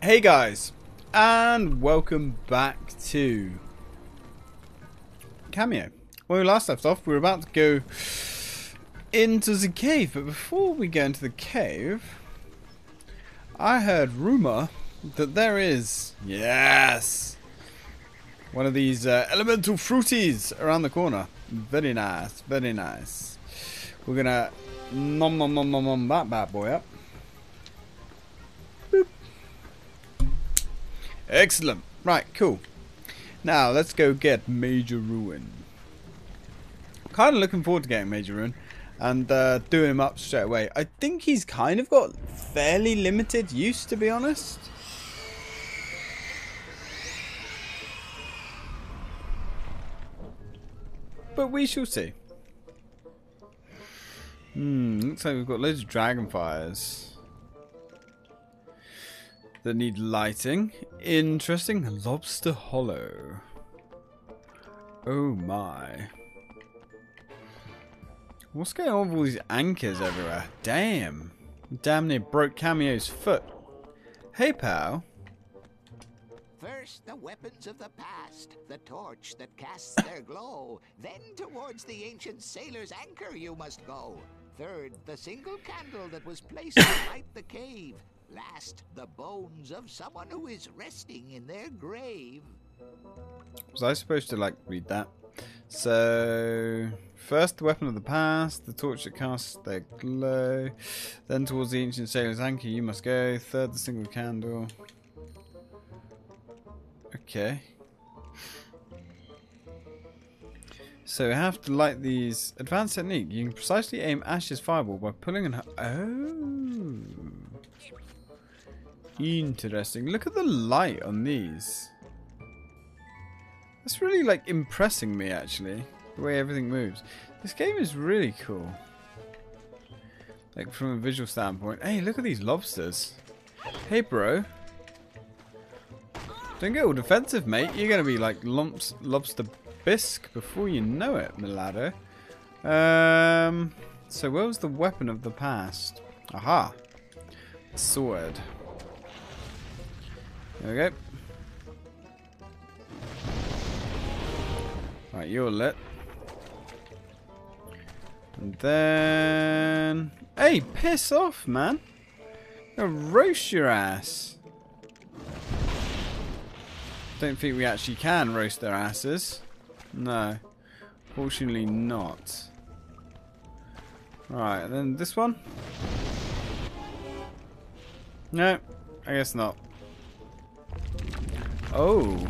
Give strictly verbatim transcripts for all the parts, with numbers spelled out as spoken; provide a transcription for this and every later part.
Hey guys, and welcome back to Kameo. When we last left off, we were about to go into the cave, but before we go into the cave, I heard rumour that there is, yes, one of these uh, elemental fruities around the corner. Very nice, very nice. We're gonna nom nom nom nom nom that bad boy up. Excellent. Right, cool. Now, let's go get Major Ruin. Kind of looking forward to getting Major Ruin and uh, doing him up straight away. I think he's kind of got fairly limited use, to be honest. But we shall see. Hmm, looks like we've got loads of dragonfires that need lighting. Interesting. Lobster Hollow. Oh my. What's going on with all these anchors everywhere? Damn. Damn near broke Kameo's foot. Hey pal. First the weapons of the past, the torch that casts their glow. Then towards the ancient sailor's anchor you must go. Third, the single candle that was placed to light the cave. Last, the bones of someone who is resting in their grave. Was I supposed to, like, read that? So, first the weapon of the past, the torch that casts their glow. Then towards the ancient sailor's anchor you must go. Third, the single candle. Okay. So we have to light these. Advanced technique. You can precisely aim Ash's fireball by pulling and... Oh... Interesting. Look at the light on these. That's really, like, impressing me, actually. The way everything moves. This game is really cool. Like, from a visual standpoint. Hey, look at these lobsters. Hey, bro. Don't get all defensive, mate. You're going to be, like, lumps, lobster bisque before you know it, Milado. Um, so, where was the weapon of the past? Aha. Sword. There we go. Right, you're lit. And then... Hey, piss off, man. You're gonna roast your ass. Don't think we actually can roast their asses. No. Fortunately not. Alright, and then this one. No, I guess not. Oh.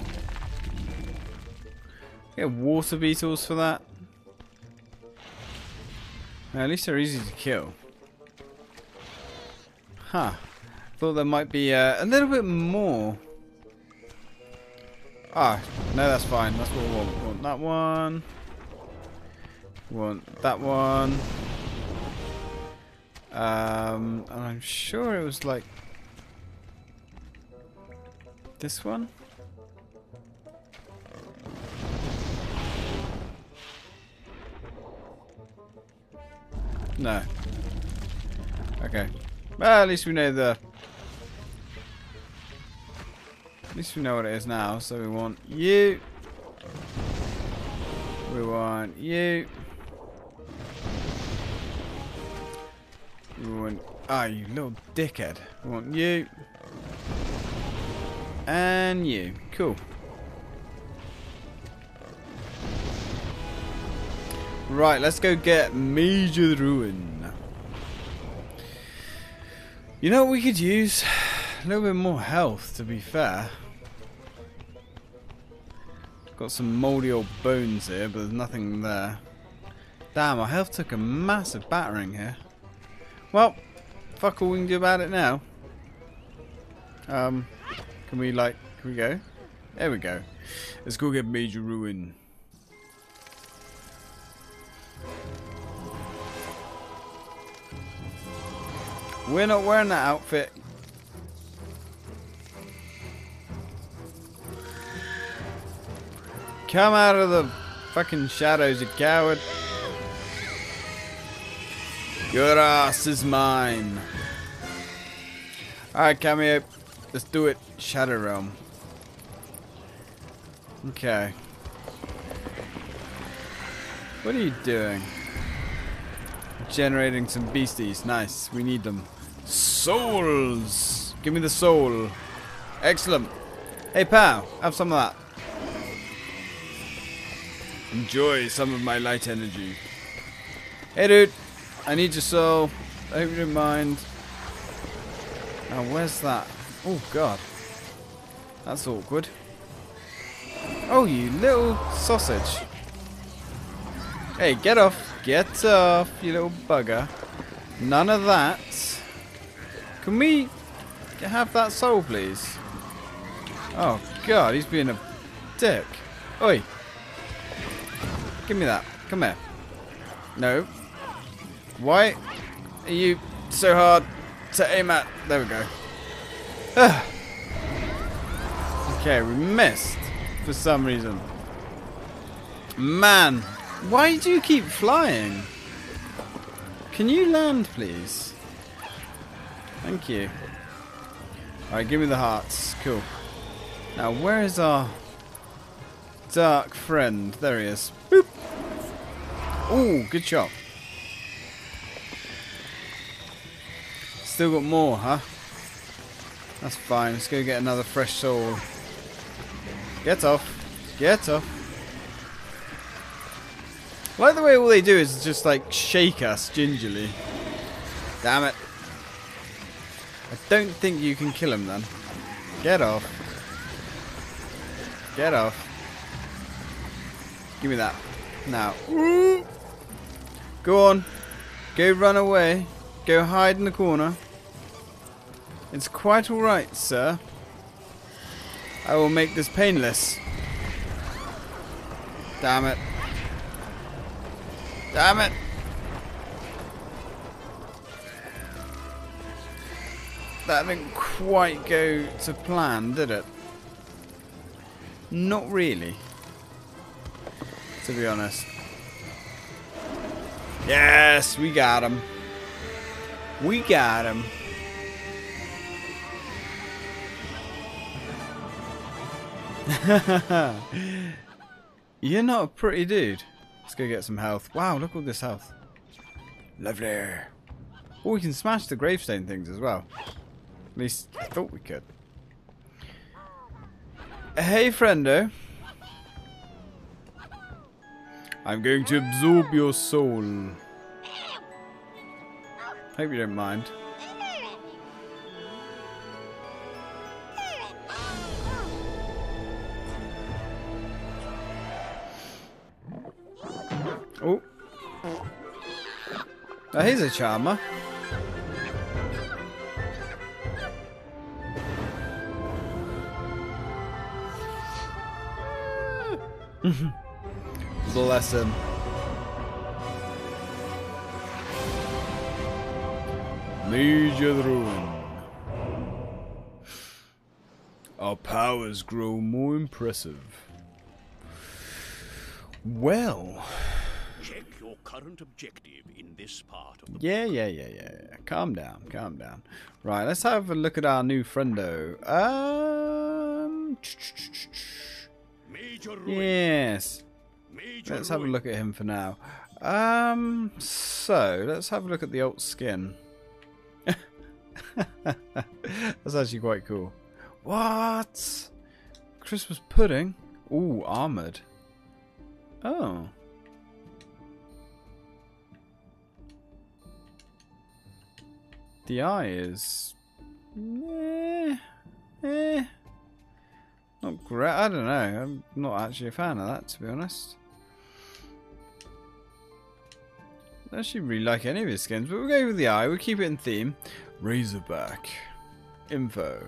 Get water beetles for that. Now, at least they're easy to kill. Huh. Thought there might be uh, a little bit more. Ah, no, that's fine. That's what we want. We want that one. We want that one. Um, and I'm sure it was like this one. No. Okay. Well, at least we know the... At least we know what it is now. So we want you. We want you. We want... Ah, you little dickhead. We want you. And you. Cool. Right, let's go get Major Ruin. You know what we could use? A little bit more health, to be fair. Got some mouldy old bones here, but there's nothing there. Damn, our health took a massive battering here. Well, fuck all we can do about it now. Um... Can we, like, can we go? There we go. Let's go get Major Ruin. We're not wearing that outfit. Come out of the fucking shadows, you coward. Your ass is mine. Alright, Kameo. Let's do it. Shadow Realm. Okay. What are you doing? Generating some beasties. Nice. We need them. Souls. Give me the soul. Excellent. Hey, pal. Have some of that. Enjoy some of my light energy. Hey, dude. I need your soul. I hope you don't mind. Now, where's that? Oh, God. That's awkward. Oh, you little sausage. Hey, get off. Get off, you little bugger. None of that. Can we have that soul, please? Oh, God. He's being a dick. Oi. Give me that. Come here. No. Why are you so hard to aim at? There we go. Ugh. Okay, we missed for some reason. Man, why do you keep flying? Can you land, please? Thank you. Alright, give me the hearts. Cool. Now, where is our dark friend? There he is. Boop. Ooh, good shot. Still got more, huh? That's fine. Let's go get another fresh soul. Get off. Get off. I like the way all they do is just like shake us gingerly. Damn it. I don't think you can kill him then. Get off. Get off. Give me that. Now. Go on. Go run away. Go hide in the corner. It's quite alright, sir. I will make this painless. Damn it. Damn it. That didn't quite go to plan, did it? Not really. To be honest. Yes, we got him. We got him. You're not a pretty dude. Let's go get some health. Wow, look at all this health. Lovely. Oh, we can smash the gravestone things as well. At least I thought we could. Hey, friendo. I'm going to absorb your soul. Hope you don't mind. Oh. Oh, he's a charmer. Bless him. Major Ruin. Our powers grow more impressive. Well. Current objective in this part of the yeah, yeah, yeah, yeah, yeah. Calm down, calm down. Right, let's have a look at our new friendo. Um, Major Ruin. Yes. Major let's have Ruin. A look at him for now. Um, so let's have a look at the old skin. That's actually quite cool. What? Christmas pudding? Ooh, armored. Oh. The eye is, eh, eh, not great. I don't know. I'm not actually a fan of that, to be honest. I actually really like any of his skins, but we'll go with the eye. We'll keep it in theme. Razorback. Info.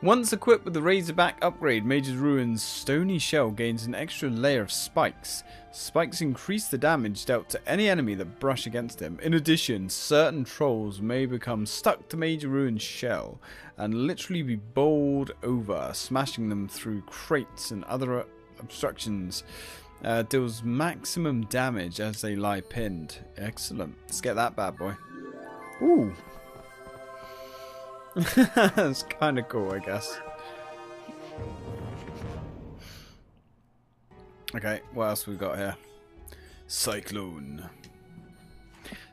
Once equipped with the Razorback upgrade, Major Ruin's stony shell gains an extra layer of spikes. Spikes increase the damage dealt to any enemy that brush against him. In addition, certain trolls may become stuck to Major Ruin's shell and literally be bowled over, smashing them through crates and other obstructions. Uh, deals maximum damage as they lie pinned. Excellent. Let's get that bad boy. Ooh. That's kind of cool, I guess. Okay, what else we got here? Cyclone.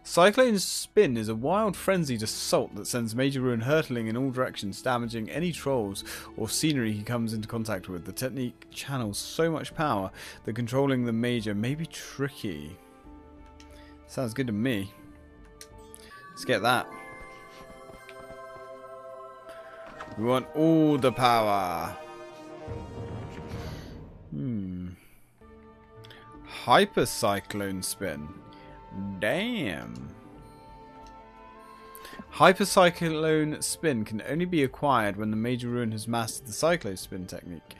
Cyclone's spin is a wild frenzied assault that sends Major Ruin hurtling in all directions, damaging any trolls or scenery he comes into contact with. The technique channels so much power that controlling the Major may be tricky. Sounds good to me. Let's get that. We want all the power. Hmm. Hypercyclone spin. Damn. Hypercyclone spin can only be acquired when the Major Ruin has mastered the cyclone spin technique.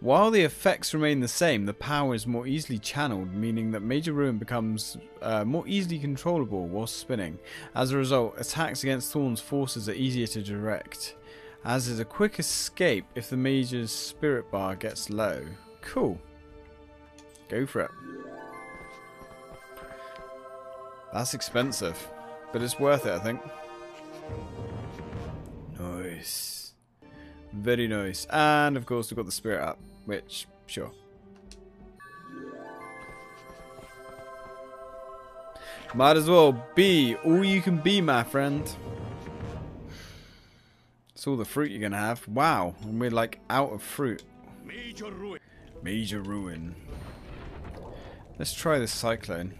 While the effects remain the same, the power is more easily channeled, meaning that Major Ruin becomes uh, more easily controllable while spinning. As a result, attacks against Thorn's forces are easier to direct, as is a quick escape if the Major's spirit bar gets low. Cool. Go for it. That's expensive, but it's worth it, I think. Nice. Very nice. And of course we've got the spirit up, which, sure. Might as well be all you can be, my friend. It's all the fruit you're gonna have. Wow, and we're like out of fruit. Major Ruin. Major Ruin. Let's try this cyclone.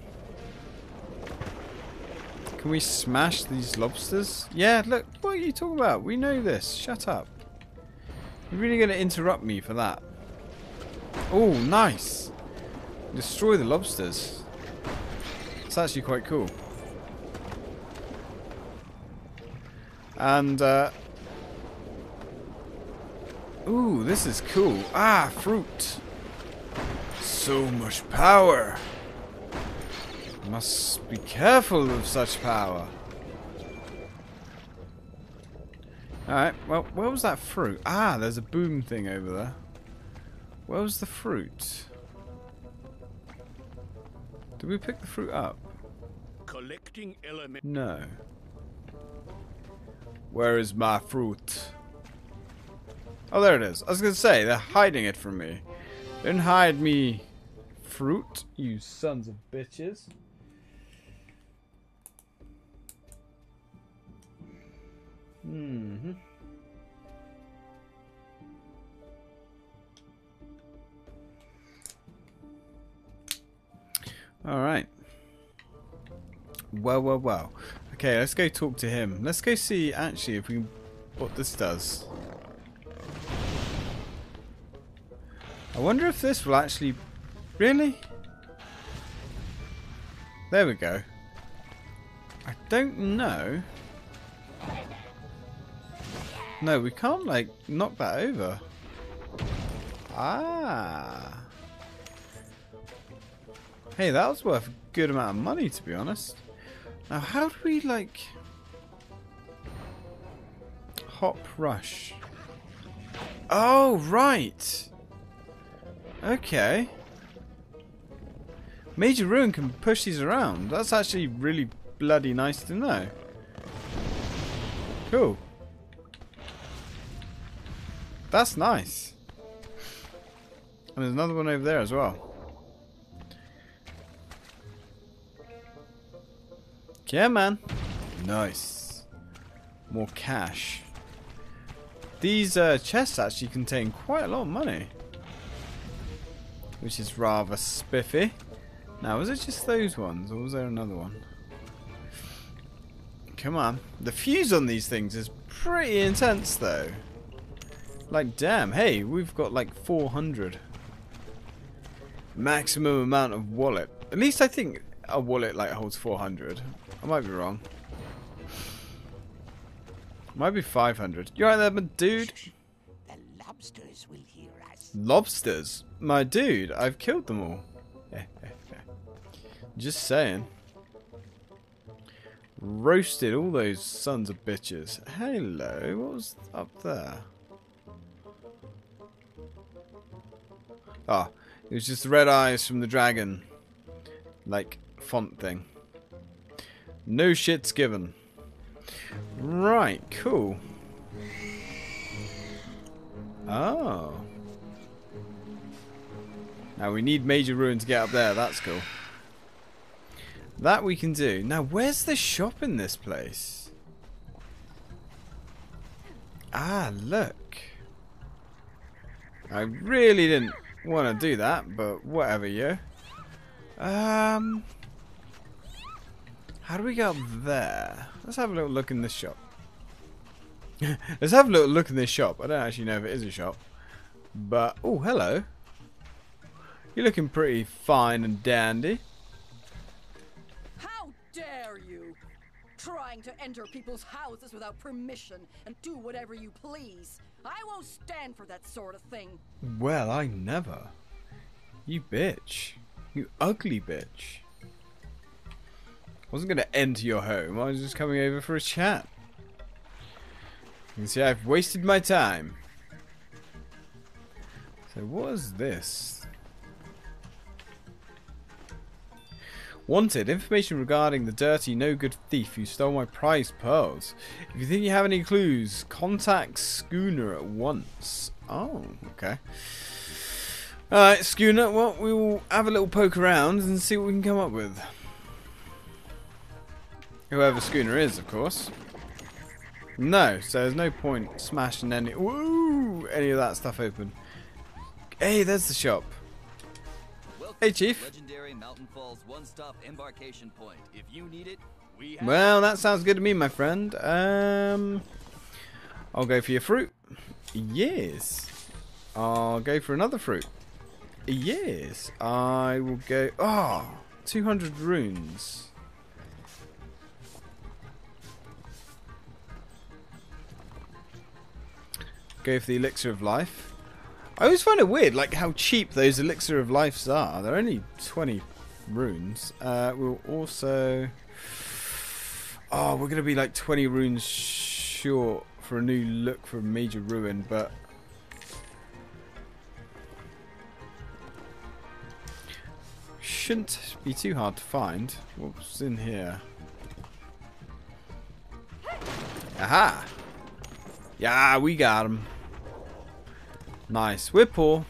Can we smash these lobsters? Yeah, look, what are you talking about? We know this. Shut up. You're really gonna interrupt me for that. Oh, nice. Destroy the lobsters. It's actually quite cool. And uh ooh, this is cool. Ah, fruit. So much power. Must be careful of such power. Alright, well, where was that fruit? Ah, there's a boom thing over there. Where was the fruit? Did we pick the fruit up? Collecting element. No. Where is my fruit? Oh, there it is. I was going to say, they're hiding it from me. Don't hide me, fruit, you sons of bitches. Mm-hmm. All right. Well, well, well. Okay, let's go talk to him. Let's go see actually if we can, what this does. I wonder if this will actually... Really? There we go. I don't know. No, we can't, like, knock that over. Ah. Hey, that was worth a good amount of money, to be honest. Now, how do we, like... Hop rush. Oh, right. Okay. Major Ruin can push these around. That's actually really bloody nice to know. Cool. That's nice. And there's another one over there as well. Yeah, man. Nice. More cash. These uh, chests actually contain quite a lot of money, which is rather spiffy. Now, was it just those ones, or was there another one? Come on. The fuse on these things is pretty intense, though. Like, damn. Hey, we've got, like, four hundred. Maximum amount of wallet. At least I think a wallet, like, holds four hundred. I might be wrong. Might be five hundred. You alright there, my dude? The lobsters will hear us. Lobsters? My dude, I've killed them all. Just saying. Roasted all those sons of bitches. Hello, what was up there? Ah, it was just the red eyes from the dragon. Like, font thing. No shit's given. Right, cool. Oh. Now we need Major Ruin to get up there. That's cool. That we can do. Now, where's the shop in this place? Ah, look. I really didn't want to do that, but whatever, yo. Um, how do we get up there? Let's have a little look in this shop. Let's have a little look in this shop. I don't actually know if it is a shop. But, oh, hello. You're looking pretty fine and dandy. How dare you! Trying to enter people's houses without permission and do whatever you please. I won't stand for that sort of thing. Well, I never. You bitch. You ugly bitch. I wasn't going to enter your home. I was just coming over for a chat. You can see I've wasted my time. So what is this? Wanted, information regarding the dirty, no-good thief who stole my prized pearls. If you think you have any clues, contact Schooner at once. Oh, okay. Alright, Schooner, well, we will have a little poke around and see what we can come up with. Whoever Schooner is, of course. No, so there's no point smashing any, woo, any of that stuff open. Hey, there's the shop. Welcome hey, Chief. Legendary Mountain Falls one-stop embarkation point. If you need it, we have well, that sounds good to me, my friend. Um, I'll go for your fruit. Yes. I'll go for another fruit. Yes. I will go. Oh, two hundred runes. Go for the elixir of life. I always find it weird, like how cheap those elixir of lives are. They're only twenty runes. Uh, we'll also, oh, we're gonna be like twenty runes short for a new look for Major Ruin, but shouldn't be too hard to find. What's in here? Aha! Yeah, we got him. Nice. We're poor.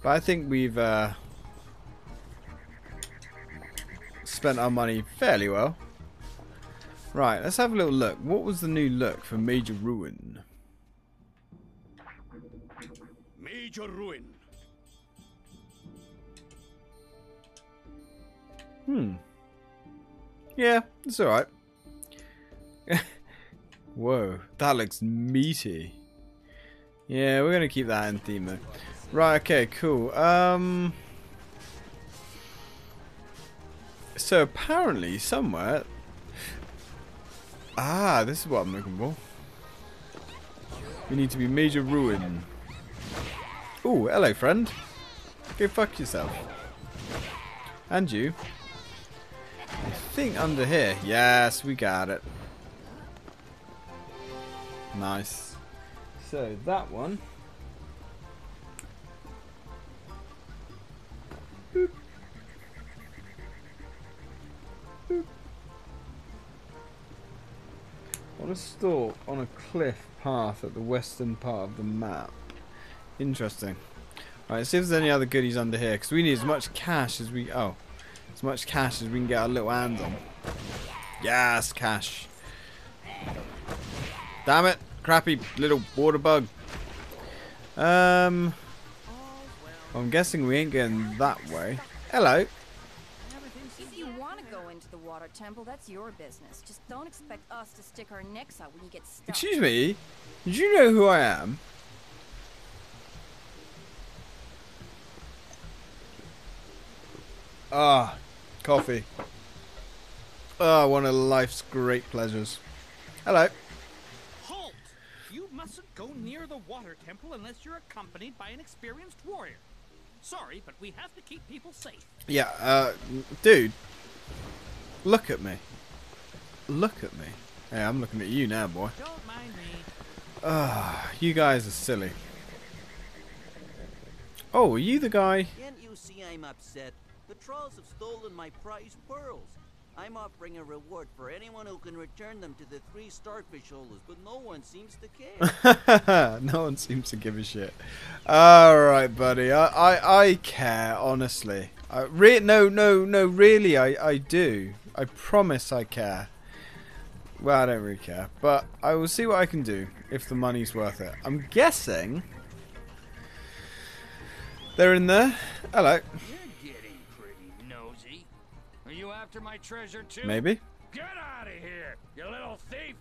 But I think we've uh, spent our money fairly well. Right, let's have a little look. What was the new look for Major Ruin? Major Ruin. Hmm. Yeah, it's alright. Whoa, that looks meaty. Yeah, we're gonna keep that in theme though. Right, okay, cool. Um, so apparently somewhere, ah, this is what I'm looking for. We need to be Major Ruin. Ooh, hello friend. Go fuck yourself. And you. I think under here. Yes, we got it. Nice. So that one. Boop. Boop. What a stalk on a cliff path at the western part of the map. Interesting. Alright, see if there's any other goodies under here, because we need as much cash as we oh. As much cash as we can get our little hands on. Yes, cash. Damn it! Crappy little water bug. Um, I'm guessing we ain't going that way. Hello. If you want to go into the water temple, that's your business. Just don't expect us to stick our necks out when you get stuck. Excuse me. Did you know who I am? Ah, coffee. Ah, one of life's great pleasures. Hello. Mustn't go near the water temple unless you're accompanied by an experienced warrior. Sorry, but we have to keep people safe. Yeah, uh, dude. Look at me. Look at me. Hey, I'm looking at you now, boy. Don't mind me. Ah, uh, you guys are silly. Oh, are you the guy? Can't you see I'm upset? The trolls have stolen my prized pearls. I'm offering a reward for anyone who can return them to the three starfish holders, but no one seems to care. No one seems to give a shit. Alright, buddy. I, I, I care, honestly. I re no, no, no, really, I, I do. I promise I care. Well, I don't really care, but I will see what I can do if the money's worth it. I'm guessing they're in there. Hello. You're getting pretty nosy. Are you after my treasure too? Maybe. Get out of here, you little thief!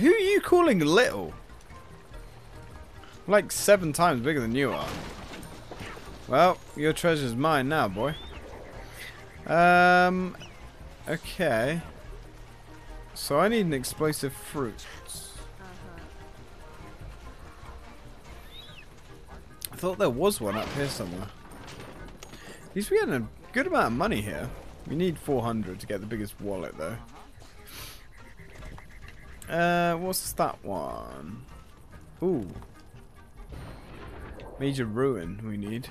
Who are you calling little? I'm like seven times bigger than you are. Well, your treasure's mine now, boy. Um. Okay. So I need an explosive fruit. I thought there was one up here somewhere. At least we're getting a good amount of money here. We need four hundred to get the biggest wallet, though. Uh, what's that one? Ooh. Major Ruin we need.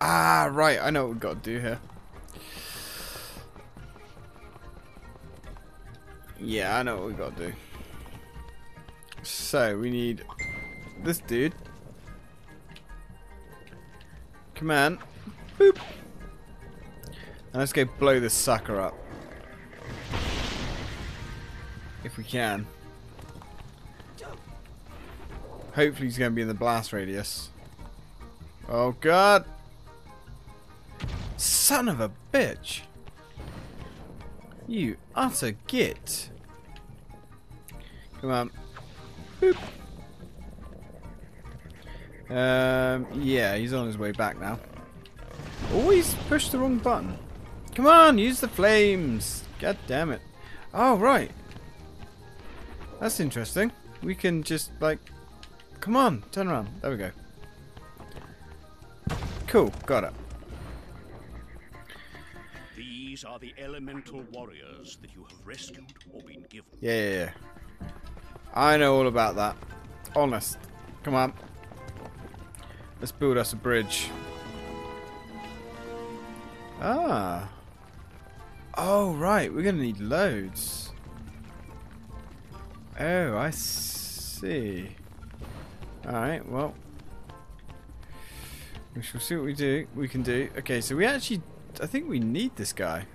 Ah, right. I know what we've got to do here. Yeah, I know what we've got to do. So, we need this dude. Come on. Boop. And let's go blow this sucker up. If we can. Hopefully he's going to be in the blast radius. Oh, God. Son of a bitch. You utter git. Come on. Boop. Um, yeah, he's on his way back now. Always push the wrong button. Come on, use the flames. God damn it. Oh, right. That's interesting. We can just, like... Come on, turn around. There we go. Cool, got it. These are the elemental warriors that you have rescued or been given. Yeah, yeah, yeah. I know all about that. Honest. Come on. Let's build us a bridge. Ah. Oh, right. We're going to need loads. Oh, I see. Alright, well. We shall see what we do. We can do. Okay, so we actually... I think we need this guy.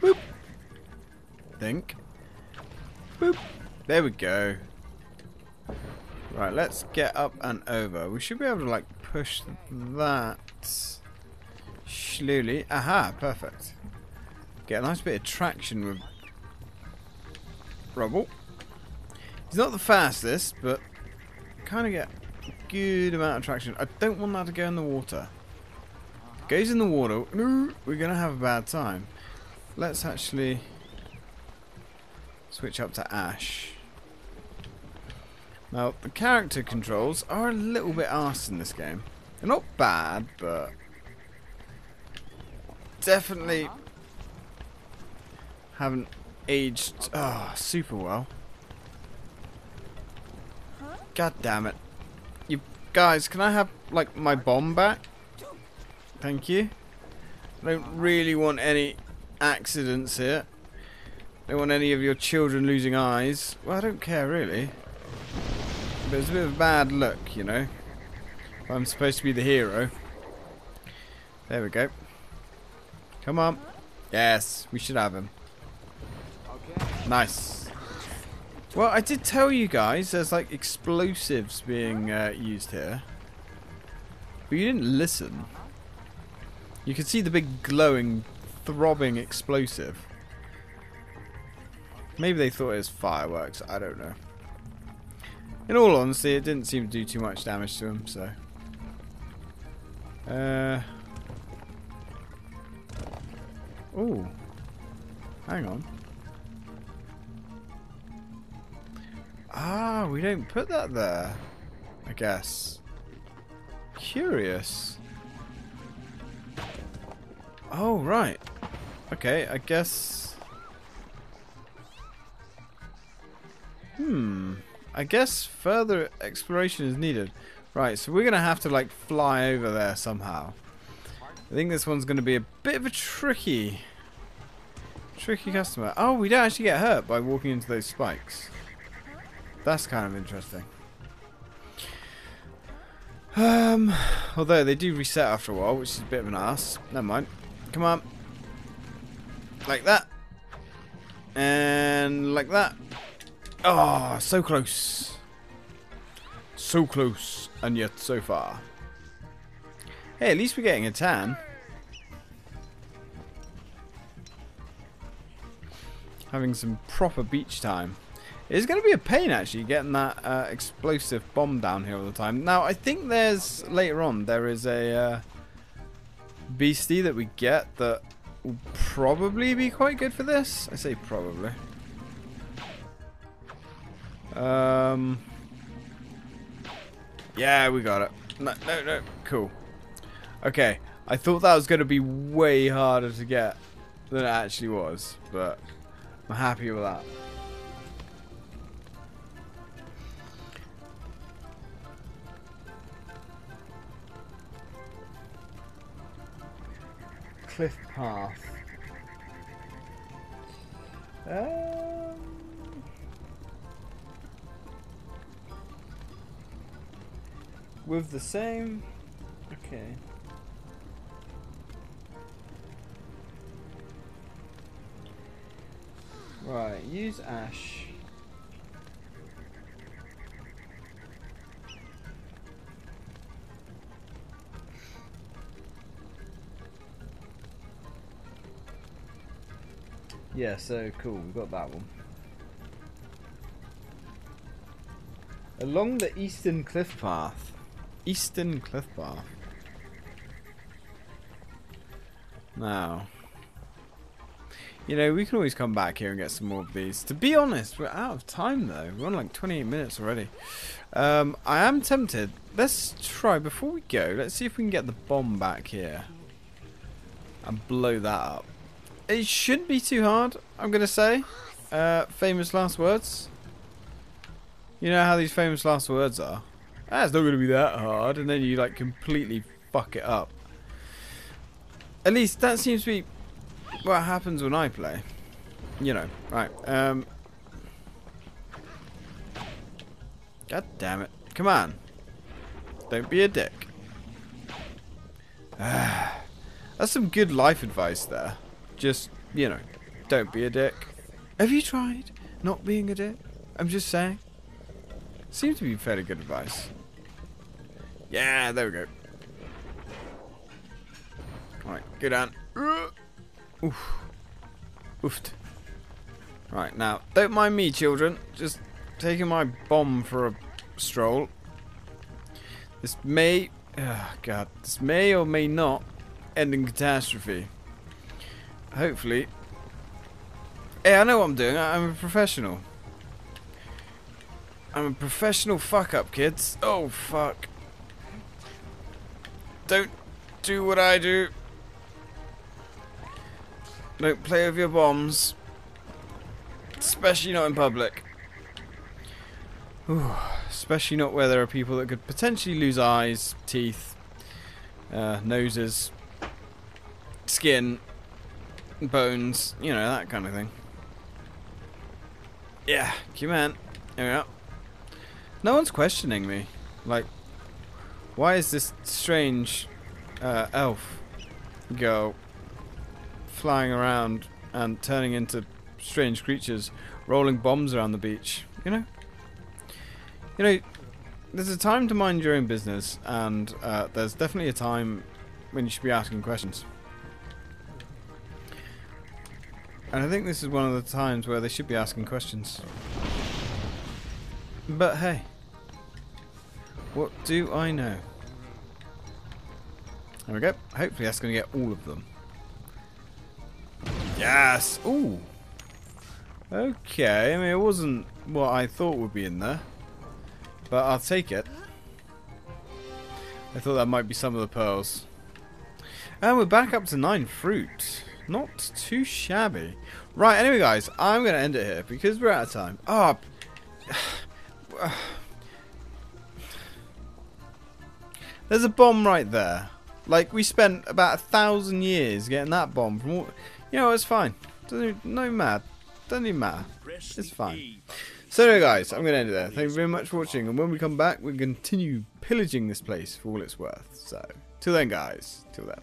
Boop. Think. Boop. There we go. Right, let's get up and over. We should be able to, like, push that slowly. Aha, perfect. Get a nice bit of traction with rubble. He's not the fastest, but kind of get a good amount of traction. I don't want that to go in the water. If it goes in the water, we're going to have a bad time. Let's actually switch up to Ash. Now, the character controls are a little bit arsed in this game. They're not bad, but definitely haven't aged oh, super well. God damn it. You guys, can I have, like, my bomb back? Thank you. I don't really want any accidents here. I don't want any of your children losing eyes. Well, I don't care, really. But it's a bit of a bad look, you know. I'm supposed to be the hero. There we go. Come on. Yes, we should have him. Okay. Nice. Well, I did tell you guys there's like explosives being uh, used here. But you didn't listen. You can see the big glowing, throbbing explosive. Maybe they thought it was fireworks. I don't know. In all honesty, it didn't seem to do too much damage to him, so... Uh... Ooh. Hang on. Ah, we don't put that there, I guess. Curious. Oh, right. Okay, I guess... Hmm... I guess further exploration is needed. Right, so we're going to have to, like, fly over there somehow. I think this one's going to be a bit of a tricky Tricky customer. Oh, we don't actually get hurt by walking into those spikes. That's kind of interesting. Um, although they do reset after a while, which is a bit of an ass. Never mind. Come on. Like that. And like that. Oh, so close. So close, and yet so far. Hey, at least we're getting a tan. Having some proper beach time. It's going to be a pain, actually, getting that uh, explosive bomb down here all the time. Now, I think there's, later on, there is a uh, beastie that we get that will probably be quite good for this. I say probably. Um, yeah, we got it. No, no, no. Cool. Okay, I thought that was going to be way harder to get than it actually was, but I'm happy with that. Cliff path. Um, with the same. Okay. Right, use Ash. Yeah, so cool, we've got that one. Along the eastern cliff path. Eastern cliff path. Now, you know, we can always come back here and get some more of these. To be honest, we're out of time though. We're on like twenty-eight minutes already. Um, I am tempted. Let's try, before we go, let's see if we can get the bomb back here. And blow that up. It shouldn't be too hard, I'm going to say. Uh, famous last words. You know how these famous last words are. That's not going to be that hard. And then you like completely fuck it up. At least that seems to be what happens when I play. You know, right. Um, God damn it. Come on. Don't be a dick. Uh, that's some good life advice there. Just, you know, don't be a dick. Have you tried not being a dick? I'm just saying. Seems to be fairly good advice. Yeah, there we go. Alright, go down. Oof. Oofed. Right, now, don't mind me, children. Just taking my bomb for a stroll. This may... Oh, God. This may or may not end in catastrophe. Hopefully. Hey, I know what I'm doing. I'm a professional. I'm a professional fuck-up, kids. Oh, fuck. Don't do what I do. Don't play with your bombs. Especially not in public. Ooh, especially not where there are people that could potentially lose eyes, teeth, uh, noses, skin, bones, you know, that kind of thing. Yeah, come on. Here we are. No one's questioning me. Like, why is this strange uh, elf girl flying around and turning into strange creatures, rolling bombs around the beach? You know? You know, there's a time to mind your own business, and uh, there's definitely a time when you should be asking questions. And I think this is one of the times where they should be asking questions. But hey, what do I know? There we go. Hopefully that's going to get all of them. Yes! Ooh! Okay, I mean it wasn't what I thought would be in there. But I'll take it. I thought that might be some of the pearls. And we're back up to nine fruit. Not too shabby. Right, anyway guys, I'm going to end it here because we're out of time. Ah, oh. There's a bomb right there. Like, we spent about a thousand years getting that bomb from all... You know, it's fine. Doesn't no matter. Doesn't even matter. It's fine. So anyway guys, I'm going to end it there. Thank you very much for watching, and when we come back, we'll continue pillaging this place for all it's worth. So, till then guys, till then.